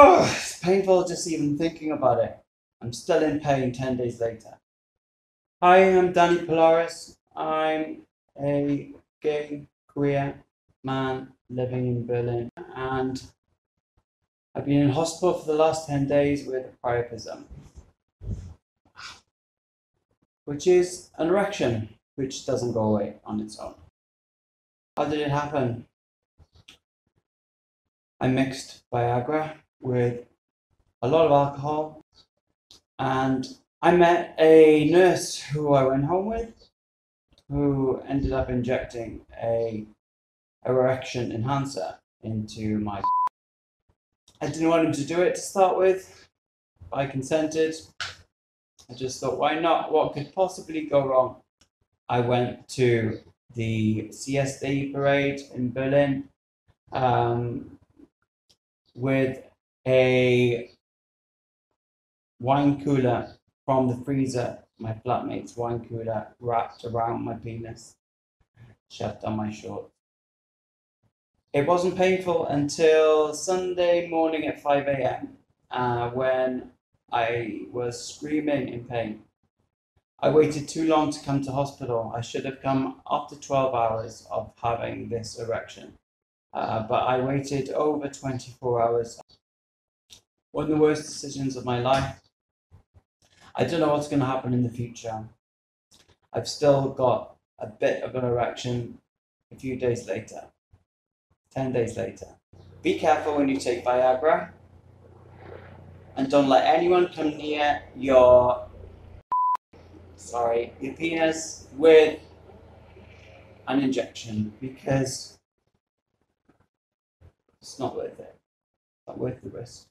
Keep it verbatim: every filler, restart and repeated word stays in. Oh, it's painful just even thinking about it. I'm still in pain ten days later. Hi, I'm Danny Polaris. I'm a gay, queer man living in Berlin, and I've been in hospital for the last ten days with priapism, which is an erection which doesn't go away on its own. How did it happen? I mixed Viagra with a lot of alcohol, and I met a nurse who I went home with, who ended up injecting a erection enhancer into my. I didn't want him to do it to start with. I consented. I just thought, why not? What could possibly go wrong? I went to the C S D parade in Berlin um, with a wine cooler from the freezer, my flatmate's wine cooler, wrapped around my penis, shoved down my shorts. It wasn't painful until Sunday morning at five A M uh, when I was screaming in pain. I waited too long to come to hospital. I should have come after twelve hours of having this erection, uh, but I waited over twenty-four hours. One of the worst decisions of my life. I don't know what's going to happen in the future. I've still got a bit of an erection a few days later. ten days later. Be careful when you take Viagra, and don't let anyone come near your, sorry, your penis with an injection, because it's not worth it. It's not worth the risk.